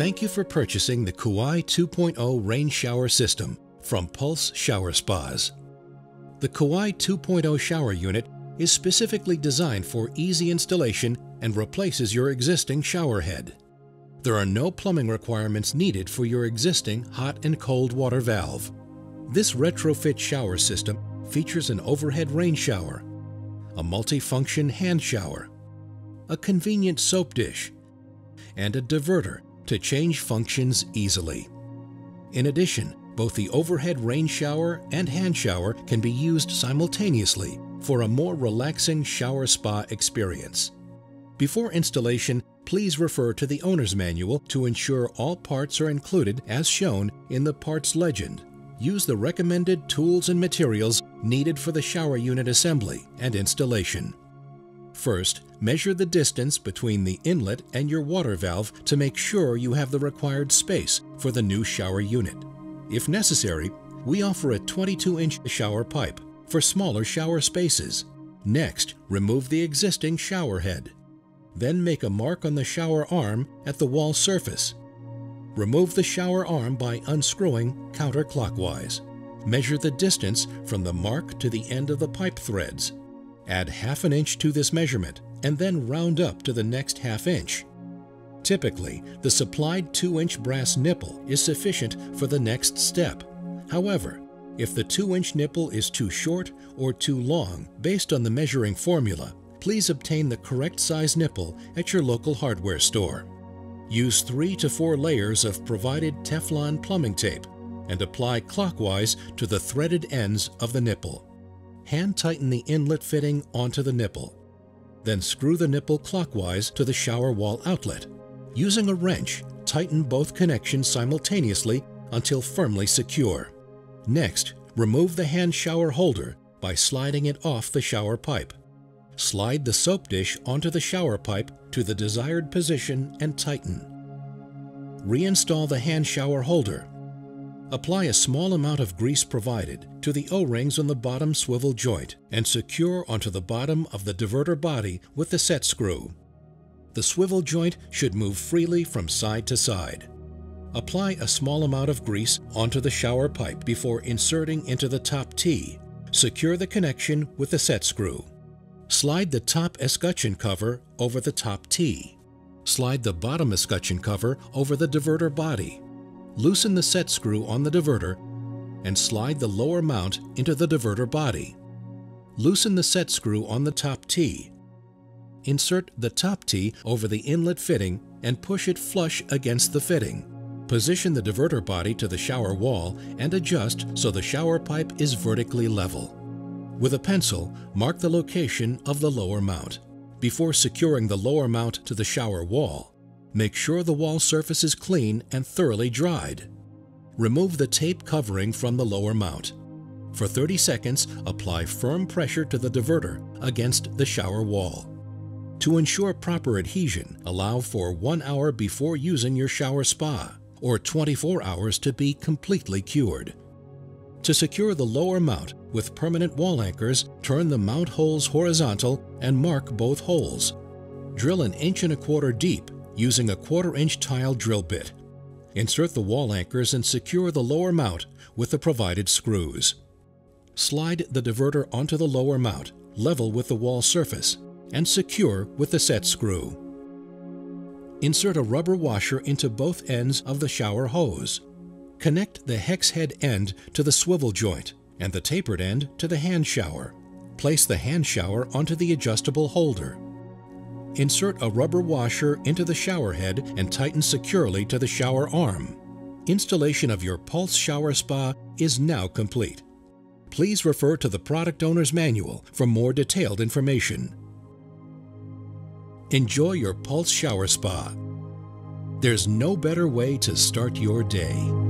Thank you for purchasing the Kauai 2.0 Rain Shower System from Pulse Shower Spas. The Kauai 2.0 shower unit is specifically designed for easy installation and replaces your existing shower head. There are no plumbing requirements needed for your existing hot and cold water valve. This retrofit shower system features an overhead rain shower, a multifunction hand shower, a convenient soap dish, and a diverter to change functions easily. In addition, both the overhead rain shower and hand shower can be used simultaneously for a more relaxing shower spa experience. Before installation, please refer to the owner's manual to ensure all parts are included as shown in the parts legend. Use the recommended tools and materials needed for the shower unit assembly and installation. First, measure the distance between the inlet and your water valve to make sure you have the required space for the new shower unit. If necessary, we offer a 22-inch shower pipe for smaller shower spaces. Next, remove the existing shower head. Then make a mark on the shower arm at the wall surface. Remove the shower arm by unscrewing counterclockwise. Measure the distance from the mark to the end of the pipe threads. Add half an inch to this measurement and then round up to the next half inch. Typically, the supplied 2-inch brass nipple is sufficient for the next step. However, if the 2-inch nipple is too short or too long based on the measuring formula, please obtain the correct size nipple at your local hardware store. Use 3 to 4 layers of provided Teflon plumbing tape and apply clockwise to the threaded ends of the nipple. Hand tighten the inlet fitting onto the nipple. Then screw the nipple clockwise to the shower wall outlet. Using a wrench, tighten both connections simultaneously until firmly secure. Next, remove the hand shower holder by sliding it off the shower pipe. Slide the soap dish onto the shower pipe to the desired position and tighten. Reinstall the hand shower holder. Apply a small amount of grease provided to the O-rings on the bottom swivel joint and secure onto the bottom of the diverter body with the set screw. The swivel joint should move freely from side to side. Apply a small amount of grease onto the shower pipe before inserting into the top T. Secure the connection with the set screw. Slide the top escutcheon cover over the top T. Slide the bottom escutcheon cover over the diverter body. Loosen the set screw on the diverter and slide the lower mount into the diverter body. Loosen the set screw on the top T. Insert the top T over the inlet fitting and push it flush against the fitting. Position the diverter body to the shower wall and adjust so the shower pipe is vertically level. With a pencil, mark the location of the lower mount. Before securing the lower mount to the shower wall, make sure the wall surface is clean and thoroughly dried. Remove the tape covering from the lower mount. For 30 seconds, apply firm pressure to the diverter against the shower wall. To ensure proper adhesion, allow for 1 hour before using your shower spa, or 24 hours to be completely cured. To secure the lower mount with permanent wall anchors, turn the mount holes horizontal and mark both holes. Drill 1.25 inches deep using a 1/4-inch tile drill bit. Insert the wall anchors and secure the lower mount with the provided screws. Slide the diverter onto the lower mount, level with the wall surface, and secure with the set screw. Insert a rubber washer into both ends of the shower hose. Connect the hex head end to the swivel joint and the tapered end to the hand shower. Place the hand shower onto the adjustable holder. Insert a rubber washer into the shower head and tighten securely to the shower arm. Installation of your Pulse Shower Spa is now complete. Please refer to the product owner's manual for more detailed information. Enjoy your Pulse Shower Spa. There's no better way to start your day.